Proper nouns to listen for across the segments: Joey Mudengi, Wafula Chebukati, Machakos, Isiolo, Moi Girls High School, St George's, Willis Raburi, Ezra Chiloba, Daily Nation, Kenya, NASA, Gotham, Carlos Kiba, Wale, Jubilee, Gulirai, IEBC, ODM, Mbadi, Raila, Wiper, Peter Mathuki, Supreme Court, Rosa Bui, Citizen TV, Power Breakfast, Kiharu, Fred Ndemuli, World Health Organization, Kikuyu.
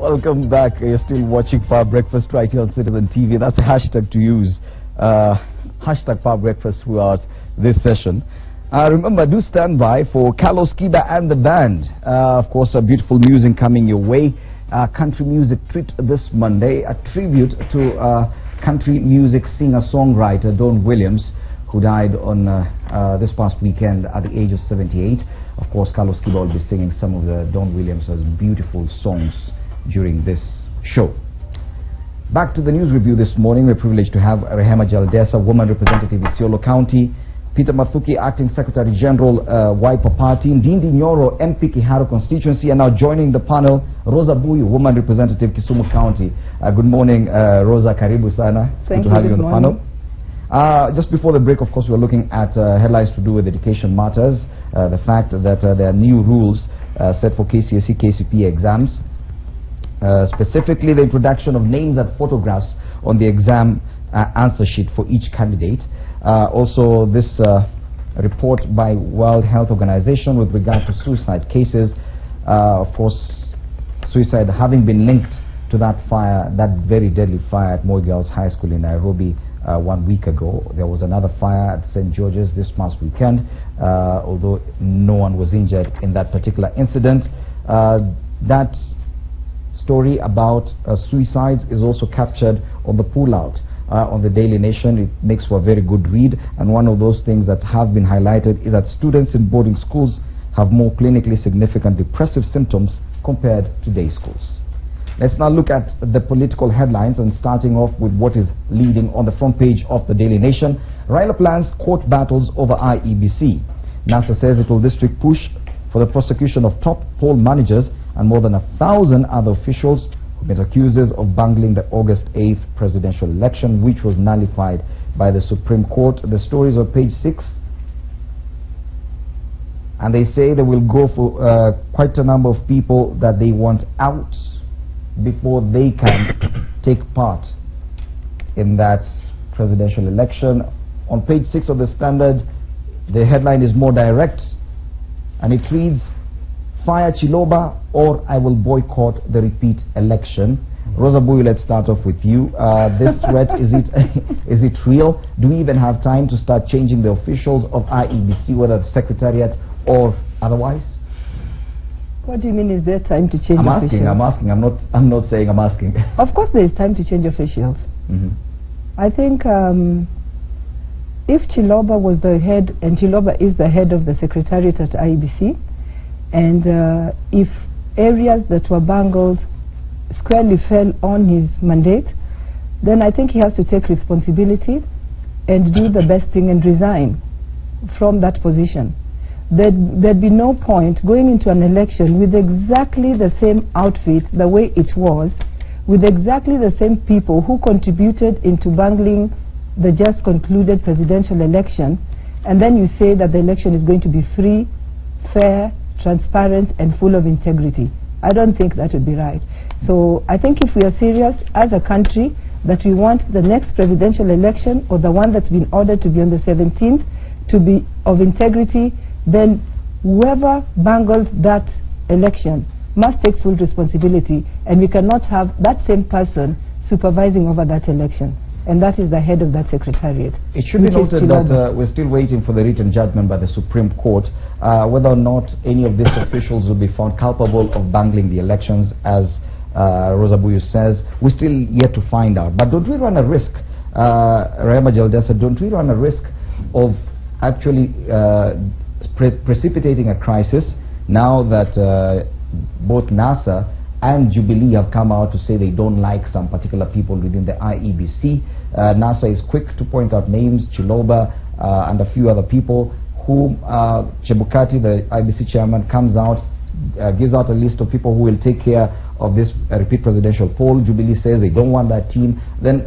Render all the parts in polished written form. Welcome back. You're still watching Power Breakfast right here on Citizen TV. That's a hashtag to use. Hashtag Power Breakfast throughout this session. Remember, do stand by for Carlos Kiba and the band. Of course, beautiful music coming your way. Country music treat this Monday, a tribute to country music singer-songwriter Don Williams, who died on this past weekend at the age of 78. Of course, Carlos Kiba will be singing some of the Don Williams' beautiful songs during this show. Back to the news review this morning, we're privileged to have Rehema Jaldesa, woman representative in Isiolo County, Peter Mathuki, acting secretary general, Wiper Party, Ndindi Nyoro, MP Kiharu constituency, and now joining the panel, Rosa Bui, woman representative Kisumu County. Good morning, Rosa. Karibu sana. Thank you. Good to have you on the panel. Just before the break, of course, we were looking at headlines to do with education matters, the fact that there are new rules set for KCSE, KCP exams, specifically the introduction of names and photographs on the exam answer sheet for each candidate. Also, this report by World Health Organization with regard to suicide cases, of course, suicide having been linked to that fire, that very deadly fire at Moi Girls High School in Nairobi 1 week ago. There was another fire at St George's this past weekend, although no one was injured in that particular incident. That story about suicides is also captured on the pullout on the Daily Nation. It makes for a very good read, and one of those things that have been highlighted is that students in boarding schools have more clinically significant depressive symptoms compared to day schools. Let's now look at the political headlines, and starting off with what is leading on the front page of the Daily Nation. Raila plans court battles over IEBC. NASA says it will district push for the prosecution of top poll managers and more than 1,000 other officials who've been accused of bungling the August 8th presidential election, which was nullified by the Supreme Court. The stories on page 6. And they say they will go for quite a number of people that they want out before they can take part in that presidential election. On page 6 of the Standard, the headline is more direct, and it reads, "Fire Chiloba or I will boycott the repeat election." Rosa Bui, let's start off with you. This threat, is it real? Do we even have time to start changing the officials of IEBC, whether the secretariat or otherwise? What do you mean, is there time to change officials? I'm asking. Of course there is time to change officials. I think if Chiloba was the head, and Chiloba is the head of the secretariat at IEBC, and if areas that were bungled squarely fell on his mandate, then I think he has to take responsibility and do the best thing and resign from that position. There'd be no point going into an election with exactly the same outfit, the way it was, with exactly the same people who contributed into bungling the just concluded presidential election, and then you say that the election is going to be free, fair, transparent, and full of integrity. I don't think that would be right. So I think if we are serious as a country that we want the next presidential election, or the one that's been ordered to be on the 17th, to be of integrity, then whoever bungled that election must take full responsibility, and we cannot have that same person supervising over that election, and that is the head of that secretariat. It should be noted that we're still waiting for the written judgment by the Supreme Court, whether or not any of these officials will be found culpable of bungling the elections. As Rosa Bui says, we're still yet to find out. But don't we run a risk, Rehema Jaldesa, don't we run a risk of actually precipitating a crisis now that both NASA and Jubilee have come out to say they don't like some particular people within the IEBC? NASA is quick to point out names, Chiloba and a few other people, whom Chebukati, the IEBC chairman, comes out, gives out a list of people who will take care of this repeat presidential poll. Jubilee says they don't want that team. Then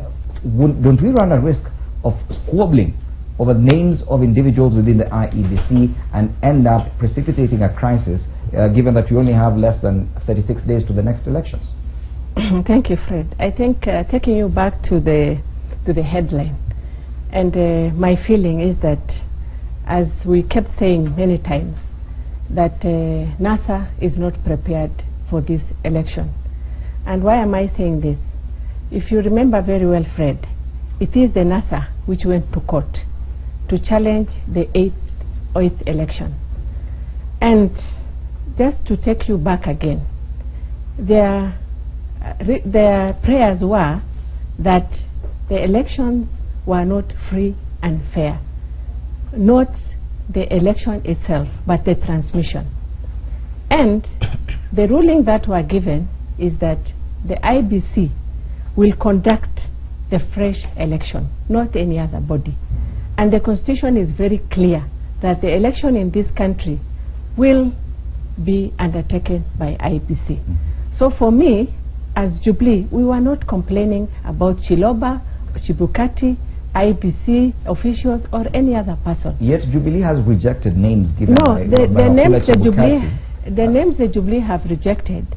don't we run a risk of squabbling over names of individuals within the IEBC and end up precipitating a crisis, given that we only have less than 36 days to the next elections? Thank you, Fred. I think taking you back to the headline, and my feeling is that, as we kept saying many times, that NASA is not prepared for this election. And why am I saying this? If you remember very well, Fred, it is the NASA which went to court to challenge the eighth election. And just to take you back again, their prayers were that the elections were not free and fair. Not the election itself, but the transmission. And the ruling that were given is that the IEBC will conduct the fresh election, not any other body. And the constitution is very clear that the election in this country will be undertaken by IEBC. So for me, as Jubilee, we were not complaining about Chiloba, Chebukati, IEBC officials or any other person. Yet Jubilee has rejected names given by the names the Jubilee have rejected.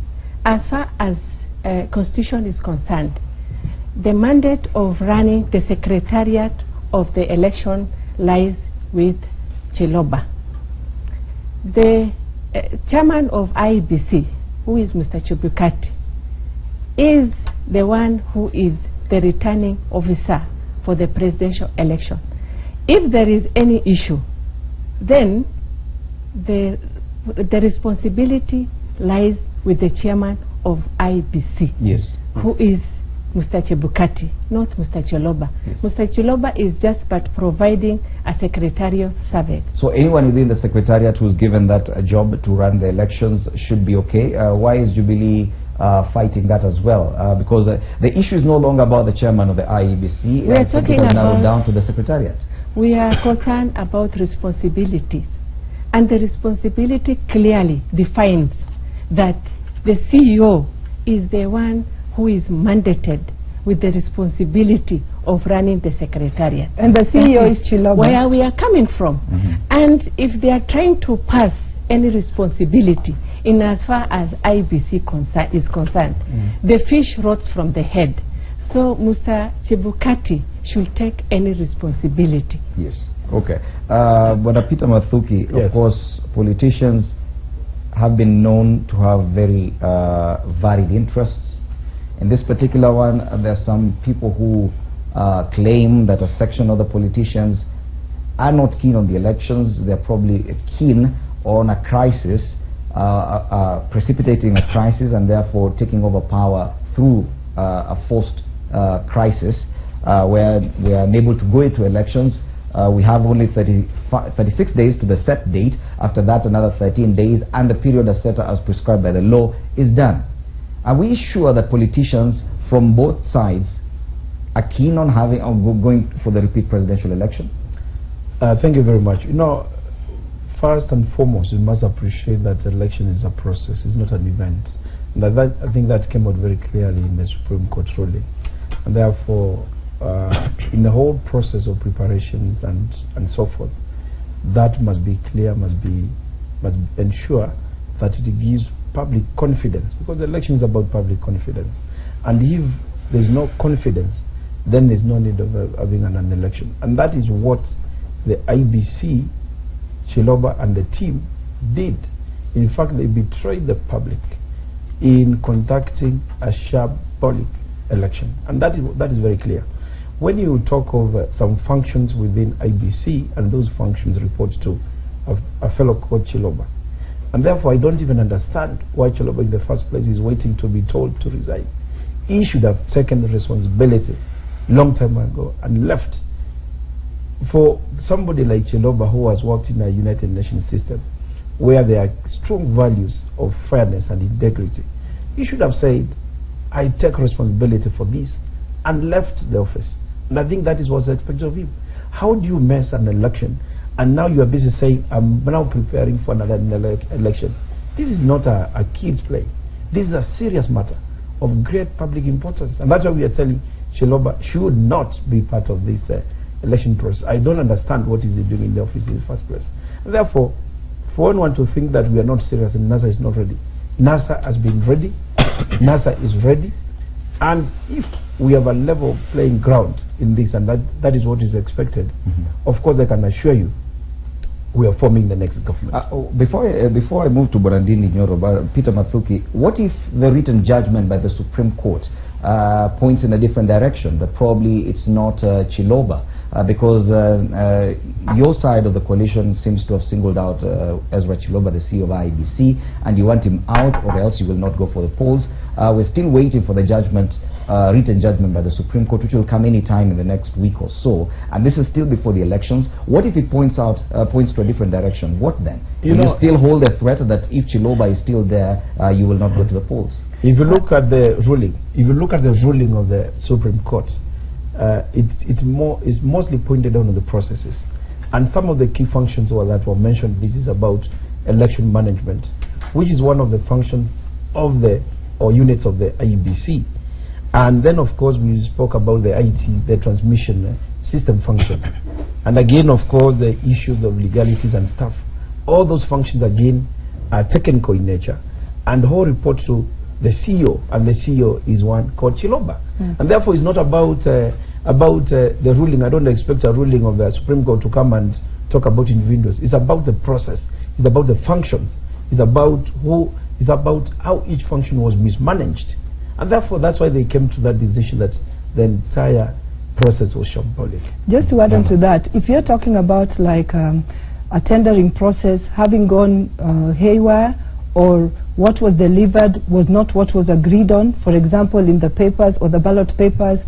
As far as constitution is concerned, the mandate of running the secretariat of the election lies with Chiloba. The chairman of IEBC, who is Mr. Chebukati, is the one who is the returning officer for the presidential election. If there is any issue, then the responsibility lies with the chairman of IEBC, yes, who is Mr. Chebukati, not Mr. Chiloba. Yes. Mr. Chiloba is just but providing a secretarial survey. So anyone within the secretariat who's given that job to run the elections should be okay. Why is Jubilee fighting that as well? Because the issue is no longer about the chairman of the IEBC. We are talking about down to the secretariat. We are concerned about responsibilities, and the responsibility clearly defines that the CEO is the one who is mandated with the responsibility of running the secretariat. And the CEO is Chiloba. Where we are coming from. Mm-hmm. And if they are trying to pass any responsibility in as far as IEBC is concerned, mm-hmm, the fish rots from the head. So Mr. Chebukati should take any responsibility. Yes. Okay. But Peter Mathuki, yes, of course, politicians have been known to have very varied interests. In this particular one, there are some people who claim that a section of the politicians are not keen on the elections. They're probably keen on a crisis, precipitating a crisis, and therefore taking over power through a forced crisis where we are unable to go into elections. We have only 36 days to the set date. After that, another 13 days, and the period as set as prescribed by the law is done. Are we sure that politicians from both sides are keen on having going for the repeat presidential election? Thank you very much. You know, first and foremost, you must appreciate that the election is a process; it's not an event. And that, I think, that came out very clearly in the Supreme Court ruling, and therefore, in the whole process of preparations and so forth, that must be clear, must ensure that it gives public confidence, because the election is about public confidence. And if there's no confidence, then there's no need of having an election. And that is what the IEBC, Chiloba and the team did. In fact, they betrayed the public in conducting a shambolic election, and that is very clear. When you talk of some functions within IEBC, and those functions report to a fellow called Chiloba, and therefore I don't even understand why Chiloba in the first place is waiting to be told to resign. He should have taken the responsibility long time ago and left. For somebody like Chiloba, who has worked in a United Nations system where there are strong values of fairness and integrity, he should have said, I take responsibility for this, and left the office. And I think that is what's expected of him. How do you mess an election, and now you are busy saying, I'm now preparing for another election? This is not a kid's play. This is a serious matter of great public importance. And that's why we are telling Chiloba should not be part of this election process. I don't understand what is he doing in the office in the first place. And therefore, for anyone to think that we are not serious and NASA is not ready, NASA has been ready, NASA is ready, and if we have a level playing ground in this, and that is what is expected, mm-hmm, of course I can assure you who are forming the next government. Before I move to Ndindi Nyoro, Peter Mathuki, what if the written judgment by the Supreme Court points in a different direction, that probably it's not Chiloba, because your side of the coalition seems to have singled out Ezra Chiloba, the CEO of IEBC, and you want him out or else you will not go for the polls. We're still waiting for the judgment, written judgment by the Supreme Court, which will come any time in the next week or so, and this is still before the elections. What if it points to a different direction? What then? You still hold a threat that if Chiloba is still there, you will not go to the polls? If you look at the ruling, of the Supreme Court, it's mostly pointed down on the processes, and some of the key functions that were mentioned. This is about election management, which is one of the functions of the units of the IEBC, and then of course we spoke about the IT, the transmission system function, and again of course the issues of legalities and stuff. All those functions again are technical in nature, and whole report to the CEO, and the CEO is one called Chiloba. Mm. And therefore it's not about the ruling. I don't expect a ruling of the Supreme Court to come and talk about individuals. It's about the process, it's about the functions, it's about who, it's about how each function was mismanaged. And therefore that's why they came to that decision that the entire process was shambolic. Just to add on to that, if you're talking about like a tendering process having gone haywire, or what was delivered was not what was agreed on, for example in the papers or the ballot papers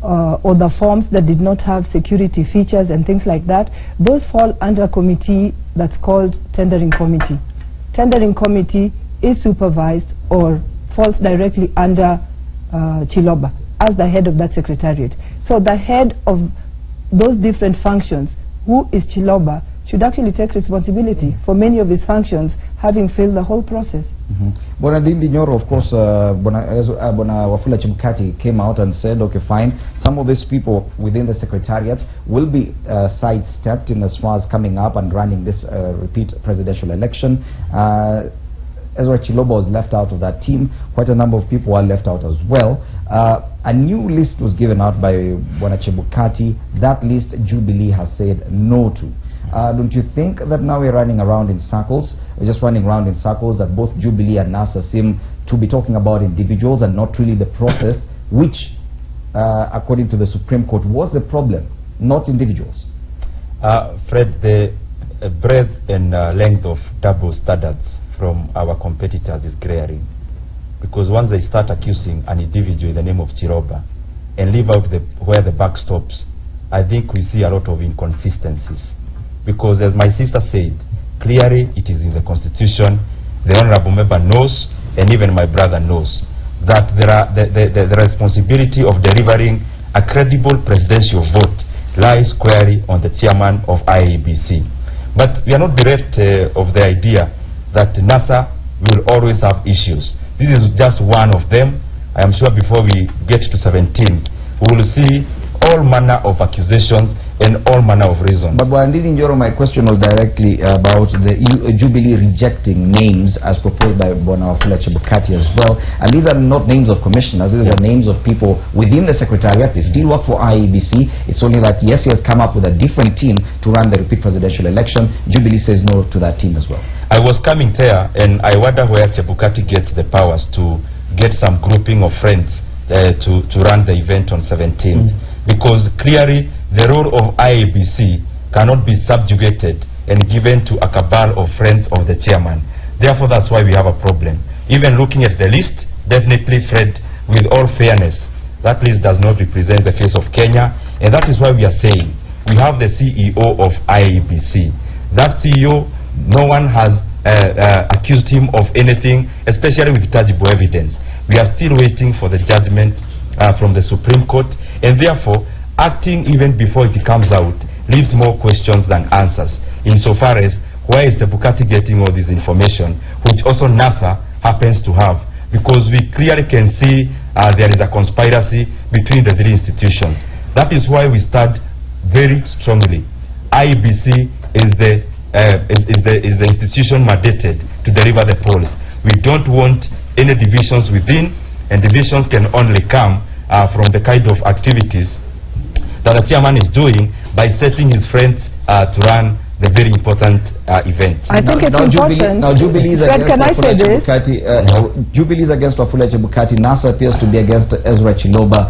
or the forms that did not have security features and things like that, those fall under a committee that's called tendering committee. Tendering committee is supervised or falls directly under Chiloba as the head of that secretariat. So the head of those different functions, who is Chiloba, should actually take responsibility for many of his functions, having failed the whole process. Ndindi Nyoro, of course, Wafula Chebukati came out and said, okay, fine, some of these people within the secretariat will be sidestepped in as far as coming up and running this repeat presidential election. Ezra Chiloba was left out of that team. Quite a number of people are left out as well. A new list was given out by Chebukati. That list Jubilee has said no to. Don't you think that now we're running around in circles? We're just running around in circles, that both Jubilee and NASA seem to be talking about individuals and not really the process, which, according to the Supreme Court, was the problem, not individuals? Fred, the breadth and length of double standards from our competitors is glaring, because once they start accusing an individual in the name of Chiloba and leave out where the buck stops, I think we see a lot of inconsistencies. Because as my sister said, clearly it is in the Constitution, the honorable member knows, and even my brother knows, that there are the responsibility of delivering a credible presidential vote lies squarely on the chairman of IEBC. But we are not bereft of the idea that NASA will always have issues. This is just one of them. I am sure before we get to 17, we will see all manner of accusations and all manner of reasons. But Ndindi Nyoro, my question was directly about the Jubilee rejecting names as proposed by Wafula Chebukati as well. And these are not names of commissioners, these are names of people within the secretariat. They still work for IEBC. It's only that, yes, he has come up with a different team to run the repeat presidential election. Jubilee says no to that team as well. I was coming there and I wonder where Chebukati gets the powers to get some grouping of friends to run the event on 17th. Because clearly the role of IEBC cannot be subjugated and given to a cabal of friends of the chairman. Therefore, that's why we have a problem. Even looking at the list, definitely, Fred, with all fairness, that list does not represent the face of Kenya, and that is why we are saying we have the CEO of IEBC. That CEO, no one has accused him of anything, especially with tangible evidence. We are still waiting for the judgment from the Supreme Court, and therefore acting even before it comes out leaves more questions than answers, insofar as where is Chebukati getting all this information, which also NASA happens to have, because we clearly can see there is a conspiracy between the three institutions. That is why we start very strongly. IEBC is the institution mandated to deliver the polls. We don't want any divisions within, and divisions can only come from the kind of activities that the chairman is doing by setting his friends to run the very important event. I think now, it's now important. Jubilee is against Wafula Chebukati. NASA appears to be against Ezra Chiloba.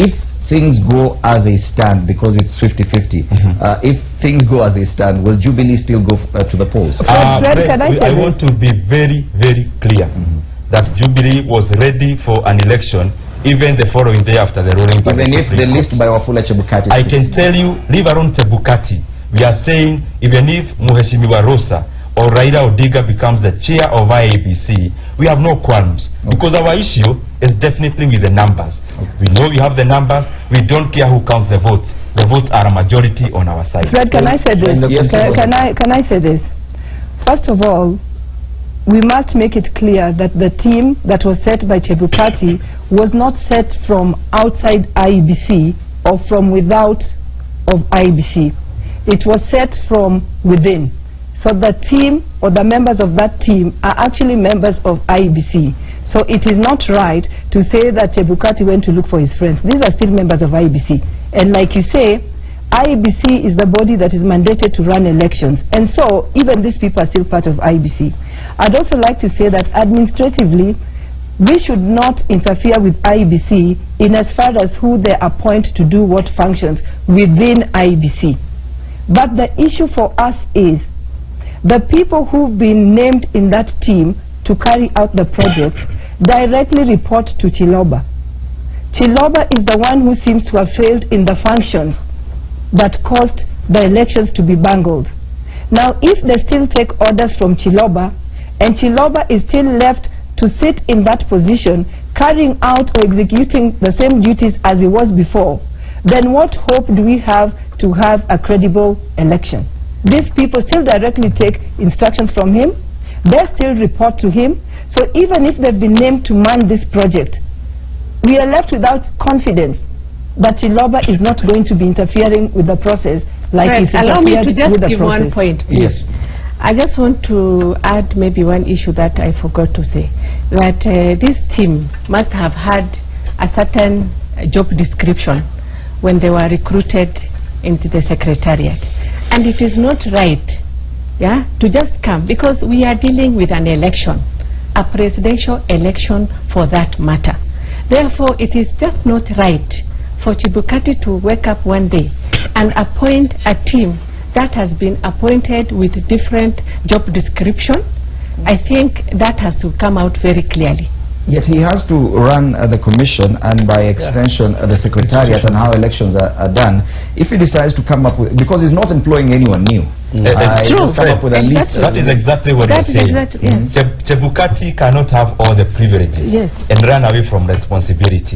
If things go as they stand, because it's 50-50, if things go as they stand, will Jubilee still go to the polls? Fred, I want to be very, very clear that Jubilee was ready for an election even the following day after the ruling. Even if they list by Wafula Chebukati. I can tell you, leave around Chebukati. We are saying, even if Mheshimiwa Rosa or Raila Odinga becomes the chair of IEBC, we have no qualms. Okay. Because our issue is definitely with the numbers. Okay. We know we have the numbers. We don't care who counts the votes. The votes are a majority on our side. Fred, can I say this? Yes. Can I say this? First of all, we must make it clear that the team that was set by Chebukati was not set from outside IEBC or from without of IEBC. It was set from within. So the team or the members of that team are actually members of IEBC. So it is not right to say that Chebukati went to look for his friends. These are still members of IEBC. And like you say, IEBC is the body that is mandated to run elections. And so even these people are still part of IEBC. I'd also like to say that administratively, we should not interfere with IEBC in as far as who they appoint to do what functions within IEBC. But the issue for us is the people who've been named in that team to carry out the project directly report to Chiloba. Chiloba is the one who seems to have failed in the functions that caused the elections to be bungled. Now, if they still take orders from Chiloba, and Chiloba is still left to sit in that position, carrying out or executing the same duties as he was before, then what hope do we have to have a credible election? These people still directly take instructions from him. They still report to him. So even if they've been named to man this project, we are left without confidence that Chiloba is not going to be interfering with the process like he's interfered with the process. Allow me to just give one point, please. Yes. I just want to add maybe one issue that I forgot to say, that this team must have had a certain job description when they were recruited into the secretariat, and it is not right, yeah, to just come, because we are dealing with an election, a presidential election for that matter. Therefore, it is just not right for Chebukati to wake up one day and appoint a team that has been appointed with different job description. I think that has to come out very clearly. Yet he has to run the commission and by extension the secretariat and how elections are done. If he decides to come up with, because he's not employing anyone new. True. That is exactly what you're saying. Chebukati cannot have all the privileges and run away from responsibility.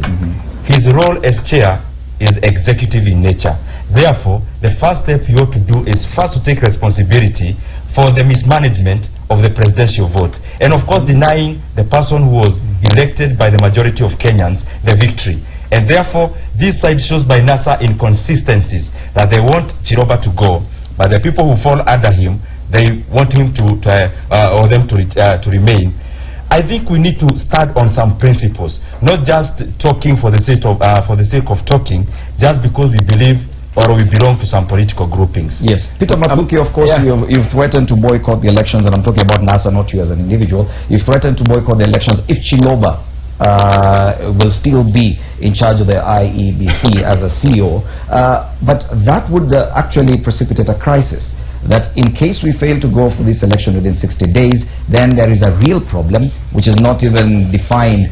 His role as chair is executive in nature. Therefore, the first step you ought to do is first to take responsibility for the mismanagement of the presidential vote, and of course denying the person who was elected by the majority of Kenyans the victory. And therefore, this side shows by NASA inconsistencies that they want Chiloba to go, but the people who fall under him, they want him to remain. I think we need to start on some principles, not just talking for the sake of talking, just because we believe or we belong to some political groupings. Yes. Peter Mathuki, of course, you've threatened to boycott the elections, and I'm talking about NASA, not you as an individual. You've threatened to boycott the elections if Chiloba will still be in charge of the IEBC as a CEO. But that would actually precipitate a crisis, that in case we fail to go for this election within 60 days, then there is a real problem which is not even defined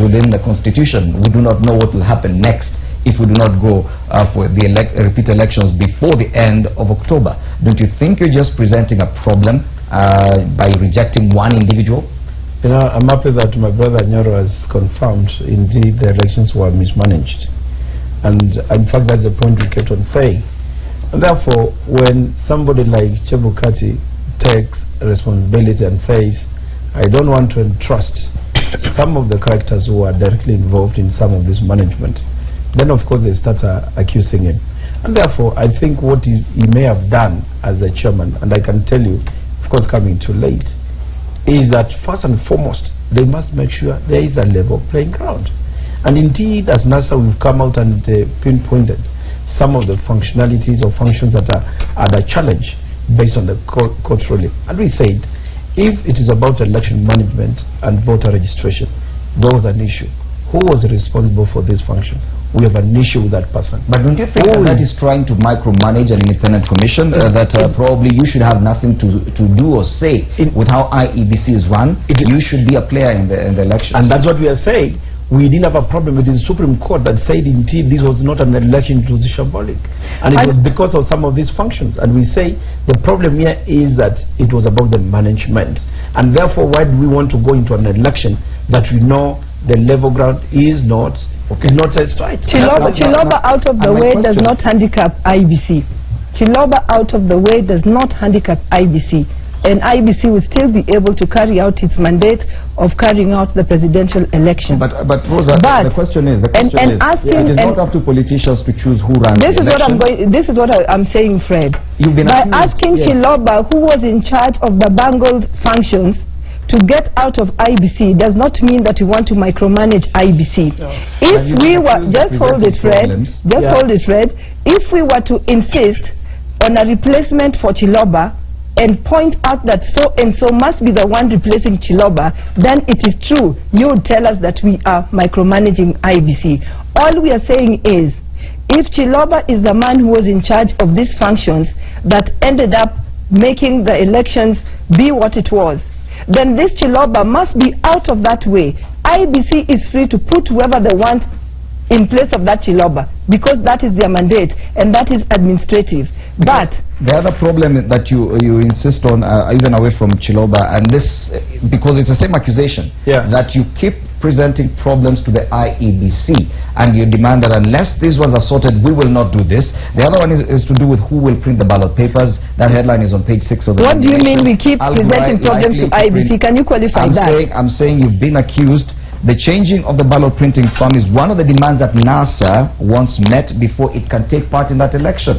within the constitution. We do not know what will happen next if we do not go for the repeat elections before the end of October. Don't you think you're just presenting a problem by rejecting one individual? You know, I'm happy that my brother Nyoro has confirmed indeed the elections were mismanaged. And in fact, that's the point we kept on saying. And therefore, when somebody like Chebukati takes responsibility and says, I don't want to entrust some of the characters who are directly involved in some of this management, then of course they start accusing him. And therefore, I think what he may have done as a chairman, and I can tell you, of course coming too late, is that first and foremost, they must make sure there is a level playing ground. And indeed, as NASA, we've come out and pinpointed some of the functionalities or functions that are a challenge based on the court ruling. And we said, if it is about election management and voter registration, there was an issue. Who was responsible for this function? We have an issue with that person. But don't you think that is trying to micromanage an independent commission that probably you should have nothing to do or say with how IEBC is run? You should be a player in the election. And that's what we are saying. We didn't have a problem with the Supreme Court that said indeed this was not an election to the symbolic. And it was because of some of these functions. And we say the problem here is that it was about the management. And therefore, why do we want to go into an election that we know the level ground is not... Okay. Not a strike. Chiloba out of the way does not handicap IBC. Chiloba out of the way does not handicap IBC. And IBC will still be able to carry out its mandate of carrying out the presidential election. But Rosa, the question is, it is not up to politicians to choose who runs the election. This is what I'm saying, Fred. By asking Chiloba, who was in charge of the bungled functions, to get out of IBC does not mean that we want to micromanage IBC. No. If we were, just hold it Fred, if we were to insist on a replacement for Chiloba and point out that so and so must be the one replacing Chiloba, then it is true, you would tell us that we are micromanaging IBC. All we are saying is, if Chiloba is the man who was in charge of these functions that ended up making the elections be what it was, then this Chiloba must be out of that way. IBC is free to put whoever they want in place of that Chiloba, because that is their mandate and that is administrative. But the other problem that you insist on, even away from Chiloba, and this because it's the same accusation, that you keep presenting problems to the IEBC and you demand that unless these ones are sorted, we will not do this. The other one is to do with who will print the ballot papers. That headline is on page 6 of the... What do you mean we keep presenting problems to IEBC? Can you qualify that? I'm saying you've been accused. The changing of the ballot printing form is one of the demands that NASA wants met before it can take part in that election.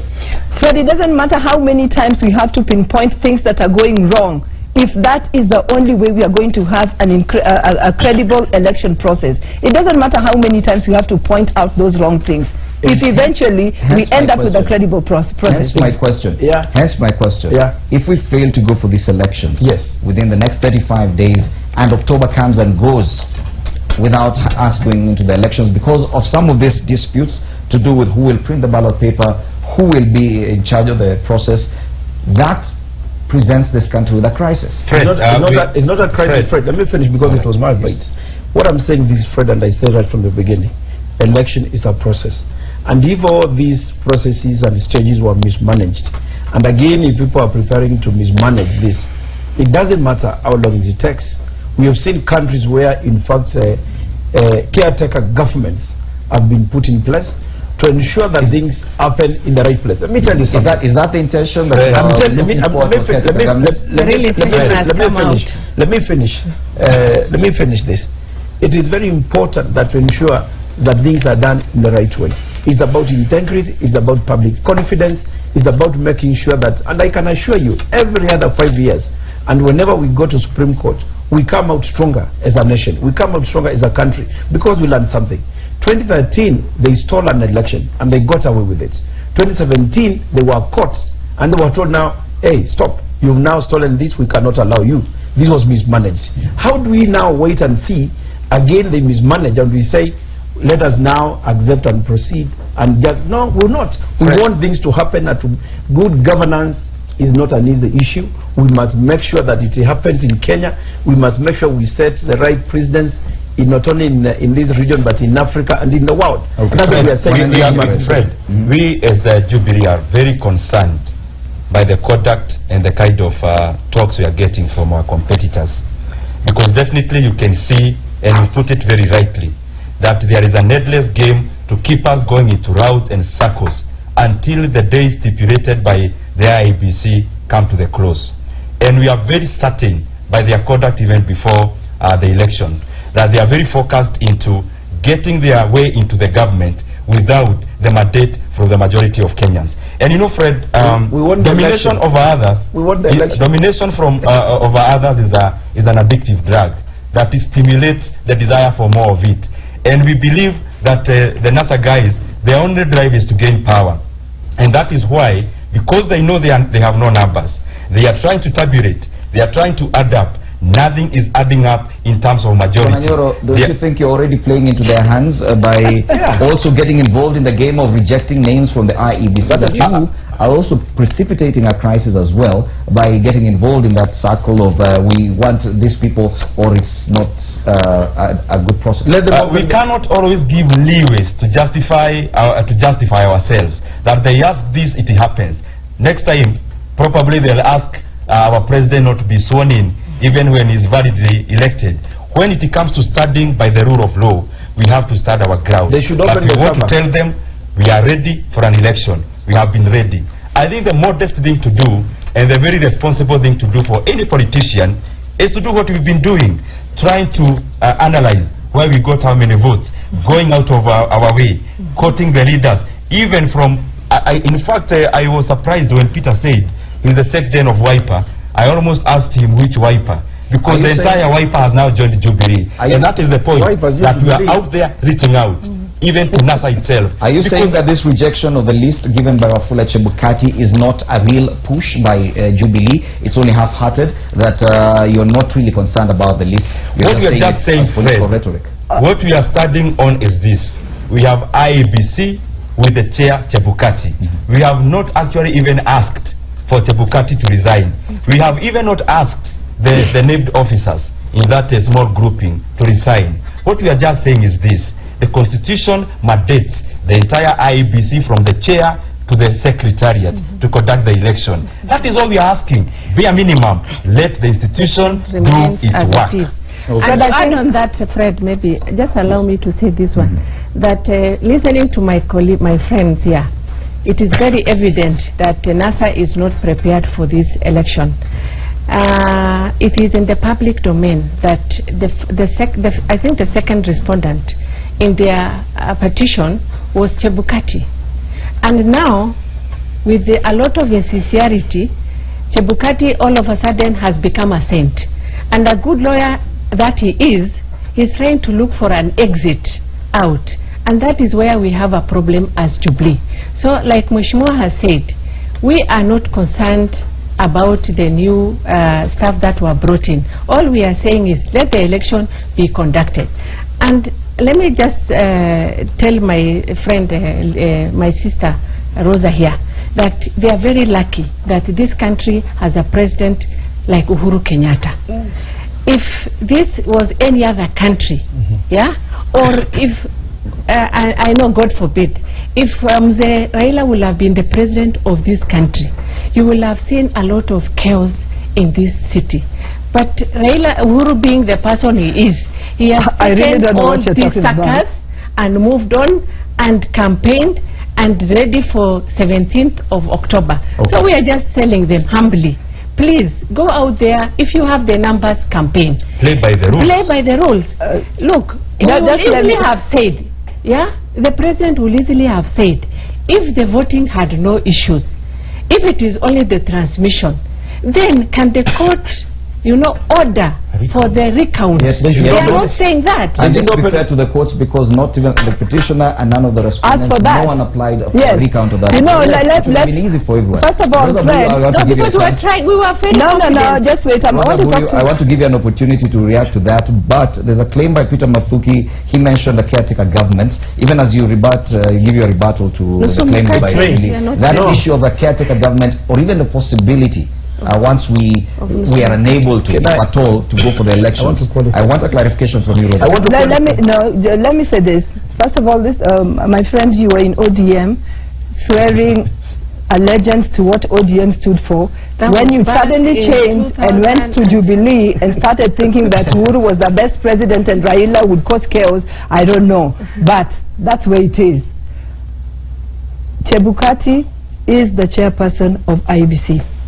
Fred, it doesn't matter how many times we have to pinpoint things that are going wrong. If that is the only way we are going to have a credible election process, it doesn't matter how many times we have to point out those wrong things. If eventually we end up with a credible process. Hence my question. If we fail to go for these elections within the next 35 days and October comes and goes without us going into the elections because of some of these disputes to do with who will print the ballot paper, who will be in charge of the process, that presents this country with a crisis. Fred, it's not a crisis, Fred. Let me finish because it was my advice. What I'm saying this, Fred, and I said right from the beginning, election is a process. And if all these processes and stages were mismanaged, and again, if people are preferring to mismanage this, it doesn't matter how long it takes. We have seen countries where, in fact, caretaker governments have been put in place to ensure that things happen in the right place. Let me tell you something. Is that the intention? Let me finish this. It is very important that we ensure that things are done in the right way. It's about integrity. It's about public confidence. It's about making sure that, and I can assure you, every other 5 years, and whenever we go to Supreme Court, we come out stronger as a nation. We come out stronger as a country because we learned something. 2013, they stole an election and they got away with it. 2017, they were caught and they were told now, hey, stop. You've now stolen this. We cannot allow you. This was mismanaged. How do we now wait and see? Again, they mismanage and we say, let us now accept and proceed. And just, no, we're not. We want things to happen. At good governance is not an easy issue. We must make sure that it happens in Kenya. We must make sure we set the right precedents, not only in this region, but in Africa and in the world. Okay. That's what we are saying. We as the Jubilee are very concerned by the conduct and the kind of talks we are getting from our competitors. Because definitely you can see, and you put it very rightly, that there is an endless game to keep us going into routes and circles until the day stipulated by the IEBC come to the close. And we are very certain by their conduct even before the election that they are very focused into getting their way into the government without the mandate from the majority of Kenyans. And you know, Fred, domination over others is an addictive drug that stimulates the desire for more of it. And we believe that the NASA guys, their only drive is to gain power. And that is why, because they know they have no numbers, They are trying to tabulate. They are trying to add up. Nothing is adding up in terms of majority. Nyoro, don't you think you're already playing into their hands by also getting involved in the game of rejecting names from the IEBC? That you are also precipitating a crisis as well by getting involved in that circle of we want these people or it's not a good process. We cannot always give leeways to justify ourselves. That they ask this, it happens. Next time, probably they'll ask our president not to be sworn in, even when he's validly elected. When it comes to studying by the rule of law, we have to stand our ground. They should open the want to tell them we are ready for an election. We have been ready. I think the modest thing to do and the very responsible thing to do for any politician is to do what we've been doing, trying to analyze where we got how many votes, going out of our way, quoting the leaders, even from... In fact, I was surprised when Peter said, in the second of Wiper, I almost asked him which Wiper, because the entire Wiper has now joined Jubilee. And that is the point, that we are out there reaching out, even to NASA itself. Are you saying that this rejection of the list given by Wafula Chebukati is not a real push by Jubilee? It's only half-hearted, that you're not really concerned about the list? What we are just saying, Fred, what we are studying on is this. We have IEBC with the chair Chebukati. We have not actually even asked for Chebukati to resign. We have even not asked the named officers in that small grouping to resign. What we are just saying is this: the Constitution mandates the entire IEBC from the chair to the secretariat to conduct the election. That is all we are asking. Bare minimum, let the institution do its work. Okay. And add on that, Fred, maybe just allow me to say this one: that listening to my friends here, it is very evident that NASA is not prepared for this election. It is in the public domain that I think the second respondent in their petition was Chebukati. And now, with a lot of insincerity, Chebukati all of a sudden has become a saint. And a good lawyer that he is, he's trying to look for an exit out. And that is where we have a problem as Jubilee. So, like Mheshimiwa has said, we are not concerned about the new staff that were brought in. All we are saying is let the election be conducted. And let me just tell my friend, my sister Rosa here, that they are very lucky that this country has a president like Uhuru Kenyatta. If this was any other country, or if I know, God forbid, if Raila will have been the president of this country, you will have seen a lot of chaos in this city. But Raila, Uhuru being the person he is, he has taken all these suckers and moved on and campaigned and ready for 17th of October. Okay. So we are just telling them humbly, please go out there. If you have the numbers, campaign. Play by the rules. Play by the rules. Look, the president will easily have said, if the voting had no issues, if it is only the transmission, then can the court, order for the recount? Yes, they are not saying that. I did not refer to the courts because not even the petitioner and none of the respondents, no one applied for the recount of that. It would have been easy for everyone. First of all, just wait. I want to give you an opportunity to react to that, but there's a claim by Peter Mathuki. He mentioned the caretaker government. Even as you rebut, give your rebuttal to the claim by Jubilee, that issue of a caretaker government or even the possibility once we are unable to, if at all, to go for the election. I want a clarification from you. Let me say this. First of all, this my friend, you were in ODM, swearing allegiance to what ODM stood for. That when you suddenly changed and went to Jubilee and started thinking that Uhuru was the best president and Raila would cause chaos, I don't know. But that's where it is. Chebukati is the chairperson of IEBC.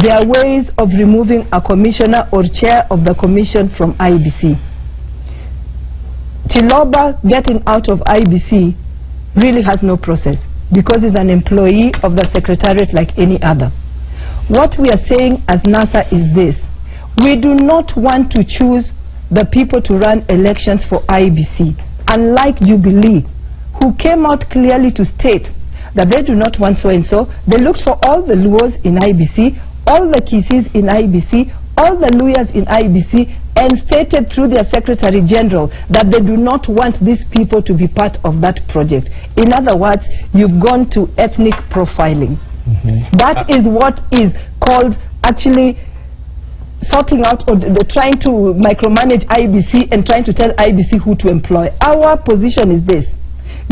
There are ways of removing a commissioner or chair of the commission from IEBC. Chiloba getting out of IEBC really has no process because he's an employee of the secretariat like any other. What we are saying as NASA is this: we do not want to choose the people to run elections for IEBC, unlike Jubilee, who came out clearly to state that they do not want so and so. They looked for all the laws in IEBC. all the KCs in IEBC, all the lawyers in IEBC, and stated through their Secretary General that they do not want these people to be part of that project. In other words, you've gone to ethnic profiling. Mm-hmm. That is what is called actually sorting out or trying to micromanage IEBC and trying to tell IEBC who to employ. Our position is this.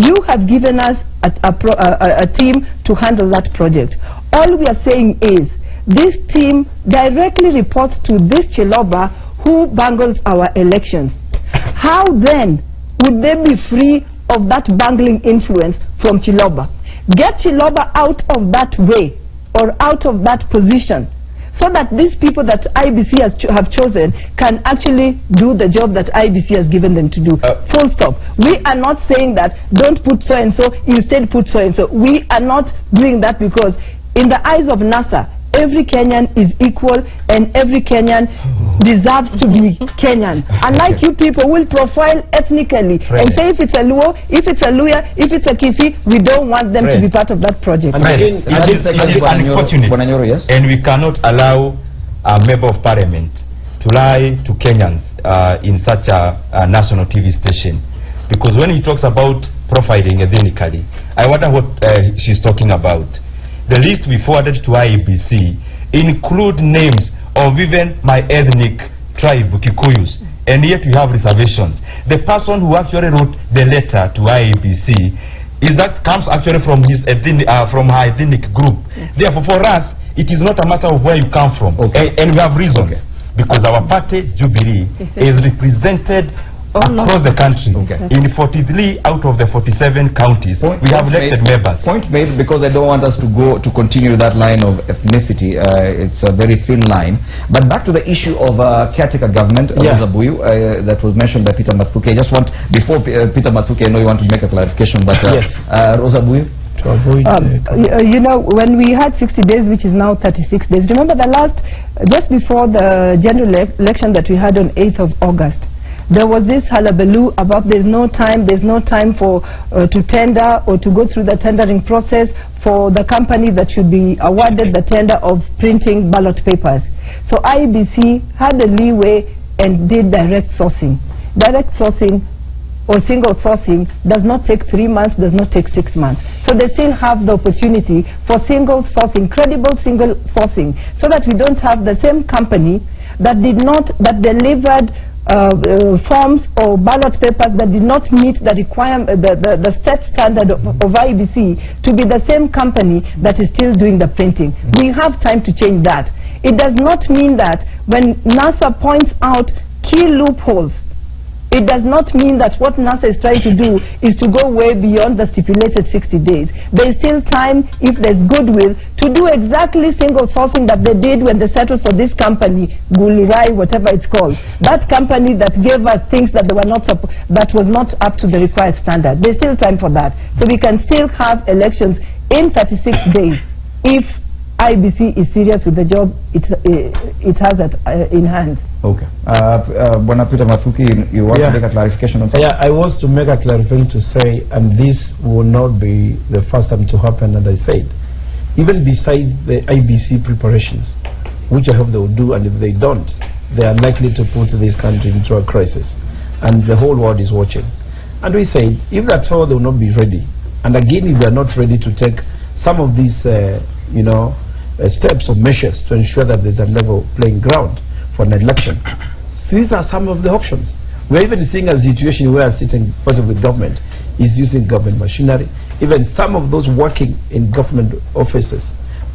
You have given us a team to handle that project. All we are saying is this team directly reports to this Chiloba who bangles our elections. How then would they be free of that bangling influence from Chiloba? Get Chiloba out of that way or out of that position, so that these people that IBC has have chosen can actually do the job that IBC has given them to do. Full stop. We are not saying that don't put so and so, instead put so and so. We are not doing that, because in the eyes of NASA, every Kenyan is equal and every Kenyan deserves to be Kenyan. Unlike you people who will profile ethnically, Fred, and say if it's a Luo, if it's a Luya, if it's a Kisi, we don't want them, Fred, to be part of that project. And Fred, it is unfortunate, yes? And we cannot allow a member of parliament to lie to Kenyans in such a national TV station. Because when he talks about profiling ethnically, I wonder what she's talking about. The list we forwarded to IEBC include names of even my ethnic tribe, Kikuyus, and yet we have reservations. The person who actually wrote the letter to IEBC is that comes actually from his ethnic, from her ethnic group. Therefore, for us, it is not a matter of where you come from, okay, and we have reasons, okay, because our party Jubilee is represented across the country, okay, in 43 out of the 47 counties. We have elected members. Point made, because I don't want us to go to continue that line of ethnicity. It's a very thin line. But back to the issue of caretaker government, Rosa Bui, that was mentioned by Peter Mathuki. I just want, before Peter Mathuki, I know you want to make a clarification, but Rosa Bui? You know, when we had 60 days, which is now 36 days, remember the last, just before the general election that we had on 8th of August, there was this hullabaloo about there's no time for to tender or to go through the tendering process for the company that should be awarded the tender of printing ballot papers. So IEBC had the leeway and did direct sourcing. Direct sourcing or single sourcing does not take 3 months, does not take 6 months. So they still have the opportunity for single sourcing, credible single sourcing, so that we don't have the same company that delivered forms or ballot papers that did not meet the requirement, the set standard of IEBC, to be the same company that is still doing the printing. We have time to change that. It does not mean that when NASA points out key loopholes, it does not mean that what NASA is trying to do is to go way beyond the stipulated 60 days. There is still time, if there is goodwill, to do exactly single sourcing that they did when they settled for this company, Gulirai, whatever it's called. That company that gave us things that was not up to the required standard. There is still time for that. So we can still have elections in 36 days if IBC is serious with the job it has that in hand. Okay. Bwana Peter Mathuki, you want to make a clarification on something? Yeah, I was to make a clarification to say, and this will not be the first time to happen, and I said, even besides the IBC preparations, which I hope they will do, and if they don't, they are likely to put this country into a crisis, and the whole world is watching. And we said, if that's all, they will not be ready. And again, if they are not ready to take some of these, you know, steps or measures to ensure that there's a level playing ground for an election. These are some of the options. We're even seeing a situation where a sitting part of the government is using government machinery. Even some of those working in government offices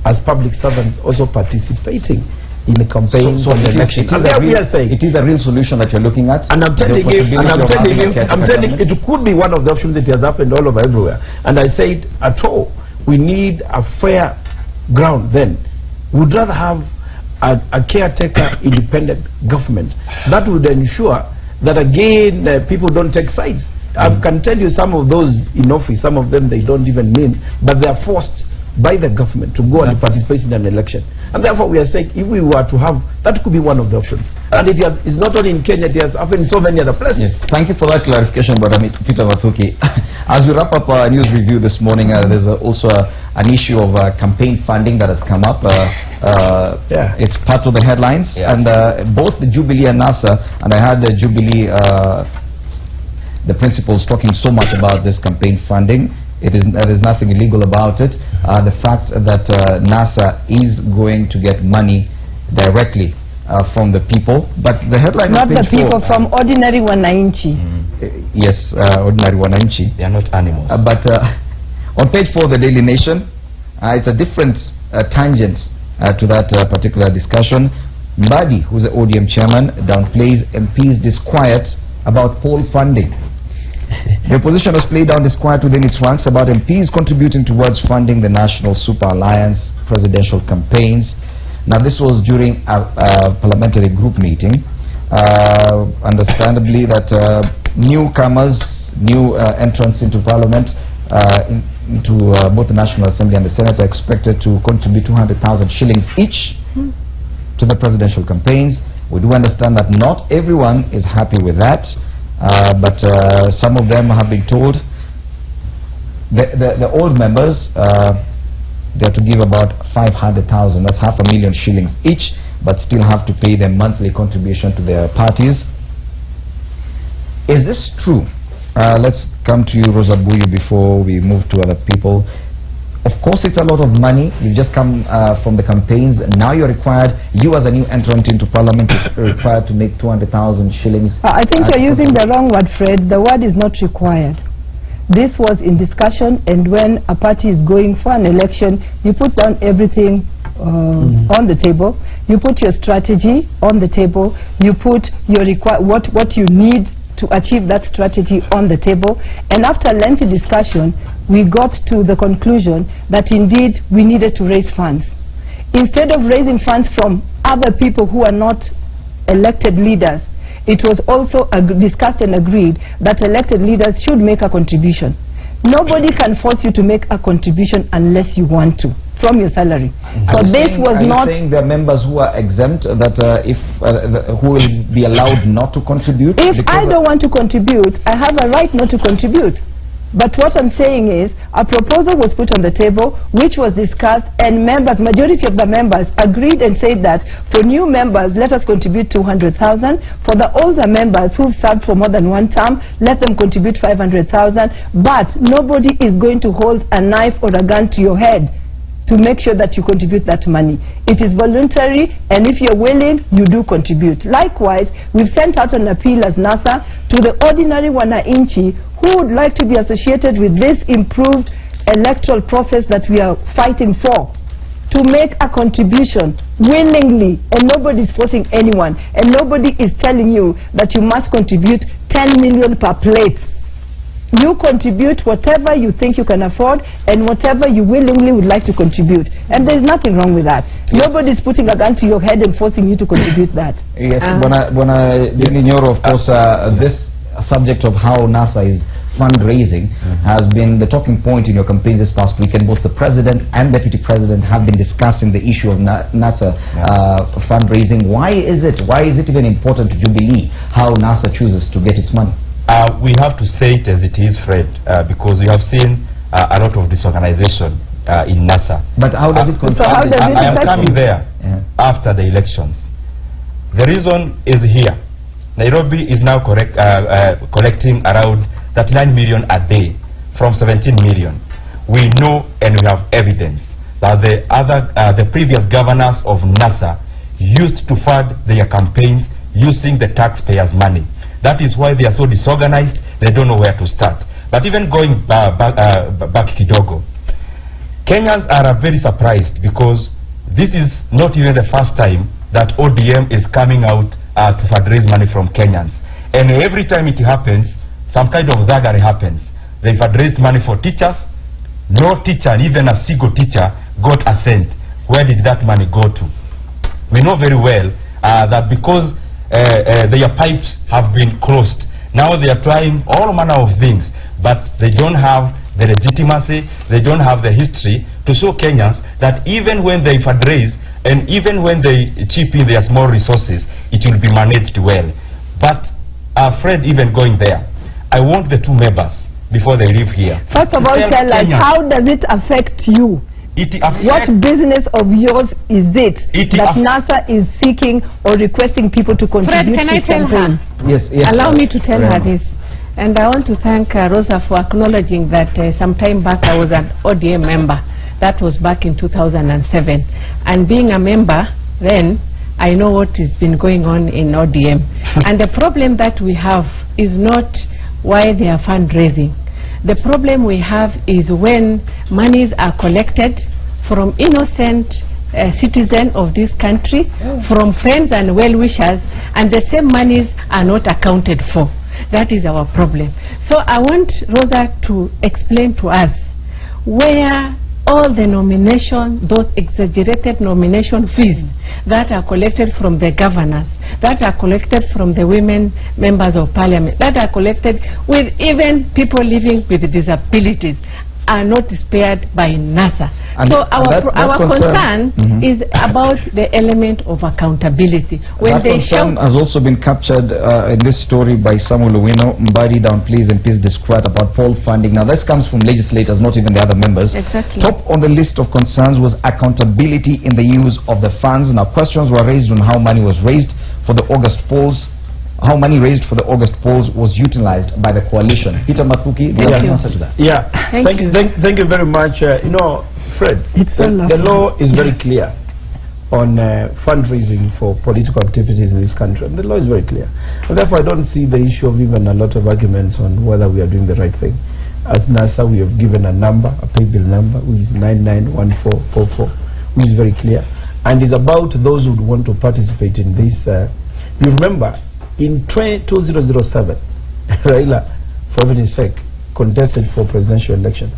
as public servants also participating in the campaign. So the election, it is a real solution that you're looking at. And I'm telling you, it could be one of the options that has happened all over everywhere. And I said, at all, we need a fair ground. Then we'd rather have a caretaker independent government that would ensure that again people don't take sides. I can tell you some of those in office, some of them they don't even mean, but they are forced by the government to go and participate in an election. And therefore we are saying, if we were to have, that could be one of the options. And it is not only in Kenya, it has happened in so many other places. Yes. Thank you for that clarification, Peter Mathuki. As we wrap up our news review this morning, there's also an issue of campaign funding that has come up. It's part of the headlines, and both the Jubilee and NASA, and I had the Jubilee, the principals talking so much about this campaign funding. There is nothing illegal about it. The fact that NASA is going to get money directly from the people, but the headline not the people, from ordinary wananchi. Ordinary wananchi. They are not animals. On page 4 of the Daily Nation, it's a different tangent to that particular discussion. Mbadi, who's the ODM chairman, downplays MP's disquiet about poll funding. The opposition has played down disquiet within its ranks about MPs contributing towards funding the National Super Alliance presidential campaigns. Now, this was during a parliamentary group meeting. Understandably, that new entrants into parliament, into both the National Assembly and the Senate, are expected to contribute 200,000 shillings each to the presidential campaigns. We do understand that not everyone is happy with that, but some of them have been told, the old members, they have to give about 500,000, that's half a million shillings each, but still have to pay their monthly contribution to their parties. Is this true? Let's come to you, Rosa Bui, before we move to other people. Of course, it's a lot of money. You've just come from the campaigns. Now you're required, you as a new entrant into parliament, are required to make 200,000 shillings. I think you're using the wrong word, Fred. The word is not required. This was in discussion, and when a party is going for an election, you put down everything on the table. You put your strategy on the table. You put your what you need to achieve that strategy on the table. And after lengthy discussion, we got to the conclusion that indeed we needed to raise funds. Instead of raising funds from other people who are not elected leaders, it was also discussed and agreed that elected leaders should make a contribution. Nobody can force you to make a contribution unless you want to, from your salary. So this was not... Are you saying there are members who are exempt, that who will be allowed not to contribute? If I don't want to contribute, I have a right not to contribute. But what I'm saying is, a proposal was put on the table, which was discussed, and members, majority of the members, agreed and said that for new members, let us contribute 200,000. For the older members who've served for more than one term, let them contribute 500,000. But nobody is going to hold a knife or a gun to your head to make sure that you contribute that money. It is voluntary, and if you're willing, you do contribute. Likewise, we've sent out an appeal as NASA to the ordinary wananchi who would like to be associated with this improved electoral process that we are fighting for, to make a contribution willingly, and nobody's forcing anyone, and nobody is telling you that you must contribute 10 million per plate. You contribute whatever you think you can afford and whatever you willingly would like to contribute. And there's nothing wrong with that. Yes. Nobody's putting a gun to your head and forcing you to contribute that. Yes, Ndindi Nyoro, of course, this subject of how NASA is fundraising has been the talking point in your campaign this past weekend. Both the President and Deputy President have been discussing the issue of NASA fundraising. Why is it? Why is it even important to Jubilee how NASA chooses to get its money? We have to say it as it is, Fred, because we have seen a lot of disorganization in NASA. But how does it concern? I am coming there after the elections. The reason is here. Nairobi is now collecting around 39 million a day from 17 million. We know and we have evidence that the previous governors of NASA used to fund their campaigns using the taxpayers' money. That is why they are so disorganized, they don't know where to start. But even going back kidogo, Kenyans are very surprised because this is not even the first time that ODM is coming out to fundraise money from Kenyans. And every time it happens, some kind of zagari happens. They fundraised money for teachers. No teacher, even a single teacher, got a cent. Where did that money go to? We know very well that because their pipes have been closed. Now they are trying all manner of things, but they don't have the legitimacy, they don't have the history to show Kenyans that even when they fundraise and even when they chip in their small resources, it will be managed well. But Fred, even going there, I want the two members before they leave here. First of all, tell us, how does it affect you? What business of yours is it that NASA is seeking or requesting people to contribute? Fred, can I tell her? Yes, yes. Allow me to tell her this. And I want to thank Rosa for acknowledging that some time back I was an ODM member. That was back in 2007. And being a member then, I know what has been going on in ODM. And the problem that we have is not why they are fundraising. The problem we have is when monies are collected from innocent citizens of this country, from friends and well-wishers, and the same monies are not accounted for. That is our problem. So I want Rosa to explain to us where all the nomination, those exaggerated nomination fees that are collected from the governors, that are collected from the women members of parliament, that are collected with even people living with disabilities, are not spared by NASA. And so our concern is about the element of accountability. When that concern has also been captured in this story by Samuel Owino, Mbadi down please and peace disquiet about poll funding. Now this comes from legislators, not even the other members. Exactly. Top on the list of concerns was accountability in the use of the funds. Now questions were raised on how money was raised for the August polls. How money raised for the August polls was utilized by the coalition. Peter Mathuki, do you have an answer to that? Yeah, thank you very much. You know, Fred, the law is very clear on fundraising for political activities in this country. And the law is very clear. And therefore, I don't see the issue of even a lot of arguments on whether we are doing the right thing. As NASA, we have given a number, a paybill number, which is 991444, which is very clear. And it's about those who want to participate in this. You remember, in 2007, Raila, for heaven's sake, contested for presidential election.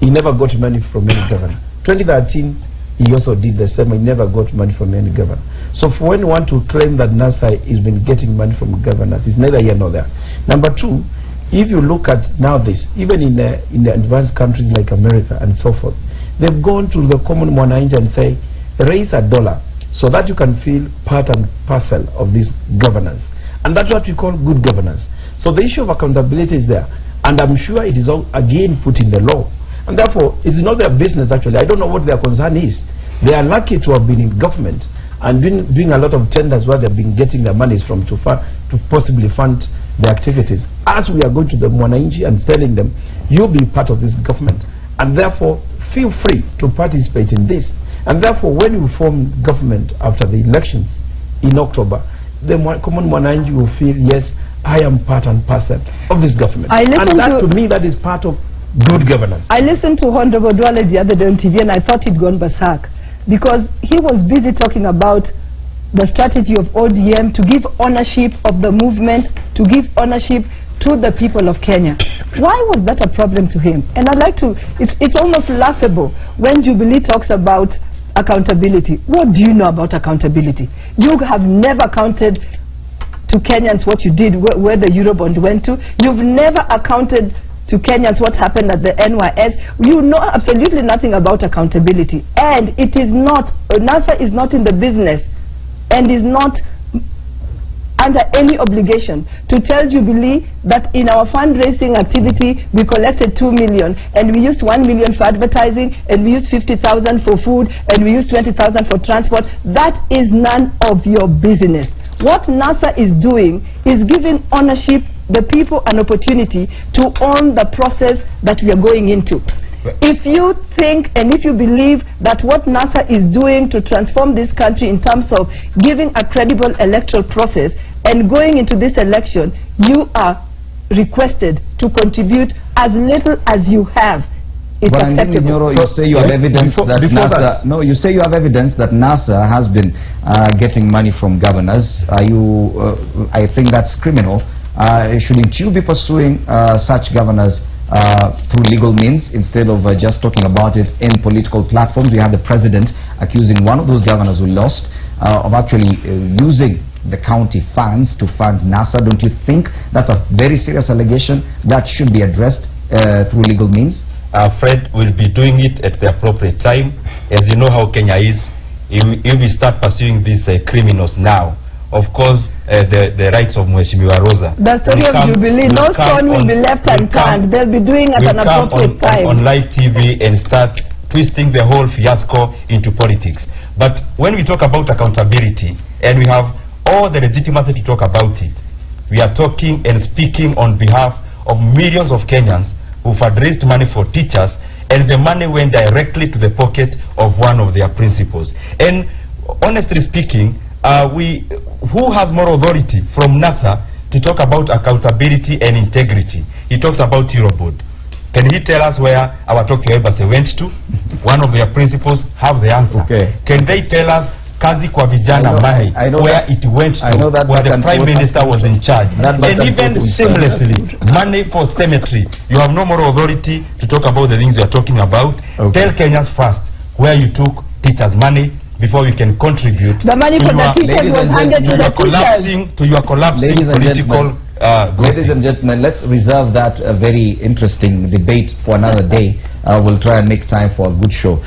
He never got money from any governor. 2013, he also did the same. He never got money from any governor. So for anyone to claim that NASA has been getting money from governors, it's neither here nor there. Number two, if you look at now this, even in the advanced countries like America and so forth, they've gone to the common mwananchi and say, raise a dollar so that you can feel part and parcel of this governance. And that's what we call good governance. So the issue of accountability is there. And I'm sure it is all again put in the law. And therefore, it's not their business actually. I don't know what their concern is. They are lucky to have been in government and been doing a lot of tenders where they've been getting their monies from to possibly fund their activities. As we are going to the mwananchi and telling them, you'll be part of this government. And therefore, feel free to participate in this. And therefore, when we form government after the elections in October, the common mwananchi will feel, yes, I am part and parcel of this government. And that to me, that is part of good governance. I listened to Honorable Bodwale the other day on TV and I thought he'd gone berserk because he was busy talking about the strategy of ODM to give ownership of the movement, to give ownership to the people of Kenya. Why was that a problem to him? And I'd like to, it's almost laughable when Jubilee talks about accountability. What do you know about accountability? You have never accounted to Kenyans what you did, where the Eurobond went to. You've never accounted to Kenyans what happened at the NYS. You know absolutely nothing about accountability. And it is not, NASA is not in the business and is not under any obligation to tell Jubilee that in our fundraising activity we collected 2 million and we used 1 million for advertising and we used 50,000 for food and we used 20,000 for transport. That is none of your business. What NASA is doing is giving ownership, the people an opportunity to own the process that we are going into. If you think and if you believe that what NASA is doing to transform this country in terms of giving a credible electoral process and going into this election, you are requested to contribute as little as you have. It's acceptable. Nyoro, you say you have evidence that NASA. No, you say you have evidence that NASA has been getting money from governors. Are you? I think that's criminal. Shouldn't you be pursuing such governors through legal means instead of just talking about it in political platforms? We have the president accusing one of those governors who lost of actually using the county funds to fund NASA. Don't you think that's a very serious allegation that should be addressed through legal means? Fred will be doing it at the appropriate time. As you know how Kenya is, if we start pursuing these criminals now, of course the rights of Mheshimiwa Rosa. The story of Jubilee, no stone will be left unturned. They'll be doing at an appropriate time. On live TV and start twisting the whole fiasco into politics. But when we talk about accountability, and we have all the legitimacy to talk about it, we are talking and speaking on behalf of millions of Kenyans who had raised money for teachers, and the money went directly to the pocket of one of their principals. And honestly speaking, who has more authority from NASA to talk about accountability and integrity? He talks about Eurobond. Can he tell us where our Tokyo embassy went to? One of their principals have the answer. Okay. Can they tell us Kazi kwa vijana Mahi, where it went to, where the Prime Minister was in charge? And even seamlessly, money for cemetery. You have no more authority to talk about the things you are talking about. Okay. Tell Kenyans first where you took teachers' money, before we can contribute. The money for the teachers was handed to the teachers. To your collapsing political grouping. Ladies and gentlemen, let's reserve that very interesting debate for another day. We'll try and make time for a good show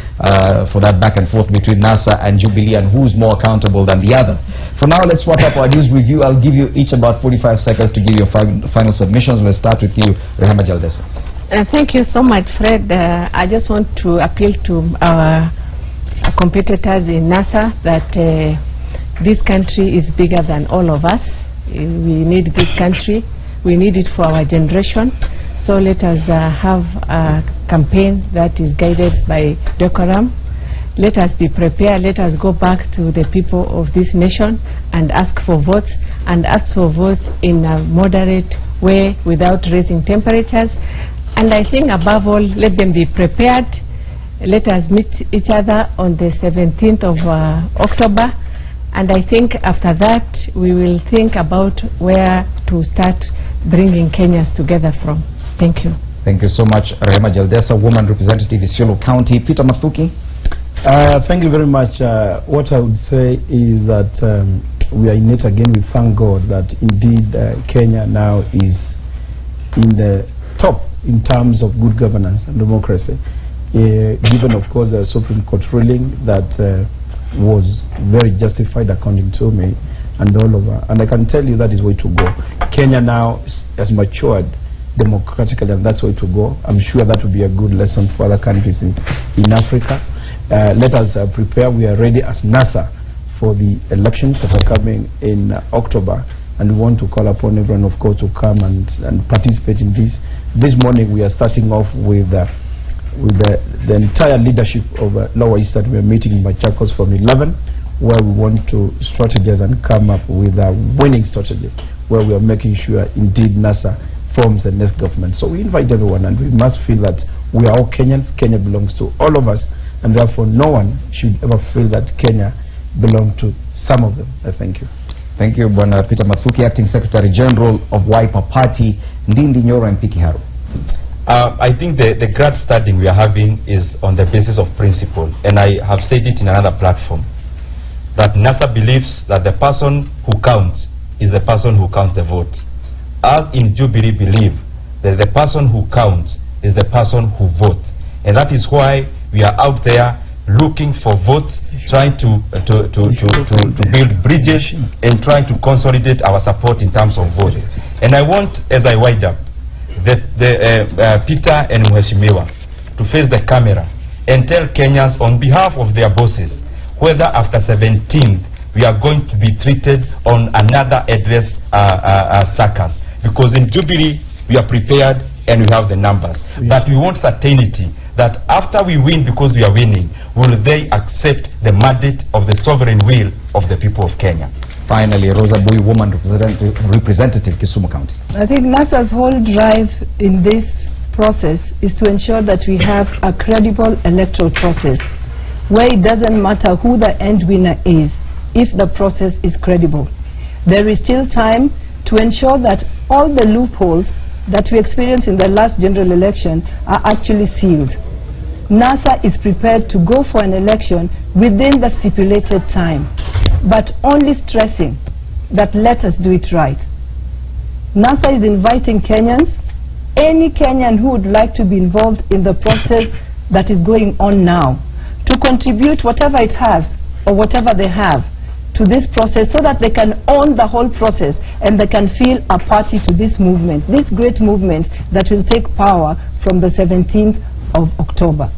for that back and forth between NASA and Jubilee and who's more accountable than the other. For now, let's wrap up our news review. I'll give you each about 45 seconds to give your final submissions. We'll start with you, Rehema Jaldesa. Thank you so much, Fred. I just want to appeal to our competitors in NASA that this country is bigger than all of us. We need this country. We need it for our generation. So let us have a campaign that is guided by decorum. Let us be prepared. Let us go back to the people of this nation and ask for votes, and ask for votes in a moderate way without raising temperatures. And I think above all, let them be prepared. Let us meet each other on the 17th of October, and I think after that we will think about where to start bringing Kenyans together from. Thank you. Thank you so much, Rehema Jaldesa, woman representative Isiolo County. Peter Mathuki. Thank you very much. What I would say is that we are in it again. We thank God that indeed Kenya now is in the top in terms of good governance and democracy. Given, of course, the Supreme Court ruling that was very justified, according to me, and all over. And I can tell you that is way to go. Kenya now has matured democratically, and that's way to go. I'm sure that will be a good lesson for other countries in Africa. Let us prepare. We are ready as NASA for the elections that are coming in October, and we want to call upon everyone, of course, to come and participate in this. This morning we are starting off with the entire leadership of Lower East that we are meeting in Machakos from 11, where we want to strategize and come up with a winning strategy, where we are making sure indeed NASA forms the next government. So we invite everyone, and we must feel that we are all Kenyans. Kenya belongs to all of us, and therefore no one should ever feel that Kenya belongs to some of them. Thank you. Thank you, Bwana Peter Mathuki, Acting Secretary General of Wiper Party. Ndindi Nyoro and Piki Haru. I think the grad studying we are having is on the basis of principle, and I have said it in another platform that NASA believes that the person who counts is the person who counts the vote. As in Jubilee believe that the person who counts is the person who votes, and that is why we are out there looking for votes, trying to build bridges and trying to consolidate our support in terms of votes. And I want, as I wind up, Peter and Mheshimiwa to face the camera and tell Kenyans on behalf of their bosses whether after 17th we are going to be treated on another address circus, because in Jubilee we are prepared and we have the numbers, but we want certainty that after we win, because we are winning, will they accept the mandate of the sovereign will of the people of Kenya. Finally, Rosa Bui, woman representative, Kisumu County. I think NASA's whole drive in this process is to ensure that we have a credible electoral process where it doesn't matter who the end winner is if the process is credible. There is still time to ensure that all the loopholes that we experienced in the last general election are actually sealed. NASA is prepared to go for an election within the stipulated time, but only stressing that let us do it right. NASA is inviting Kenyans, any Kenyan who would like to be involved in the process that is going on now, to contribute whatever it has or whatever they have to to this process so that they can own the whole process and they can feel a party to this movement, this great movement that will take power from the 17th of October.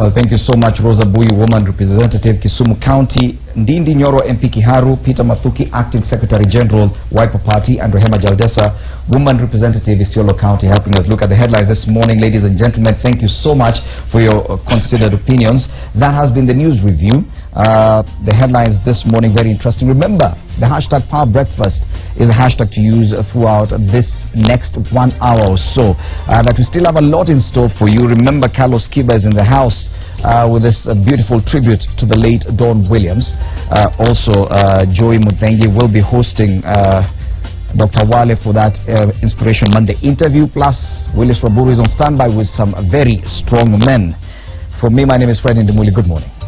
Well, thank you so much, Rosa Bui, Woman Representative, Kisumu County, Ndindi Nyoro, MP Kiharu, Peter Mathuki, Acting Secretary General, Wiper Party, and Rehema Jaldesa, Woman Representative, Isiolo County, helping us look at the headlines this morning. Ladies and gentlemen, thank you so much for your considered opinions. That has been the news review. The headlines this morning, very interesting. Remember, the hashtag Power Breakfast is a hashtag to use throughout this next 1 hour or so. That we still have a lot in store for you. Remember, Carlos Kiba is in the house with this beautiful tribute to the late Don Williams. Also, Joey Mudengi will be hosting Dr. Wale for that Inspiration Monday interview. Plus, Willis Raburi is on standby with some very strong men. For me, my name is Fred Ndemuli. Good morning.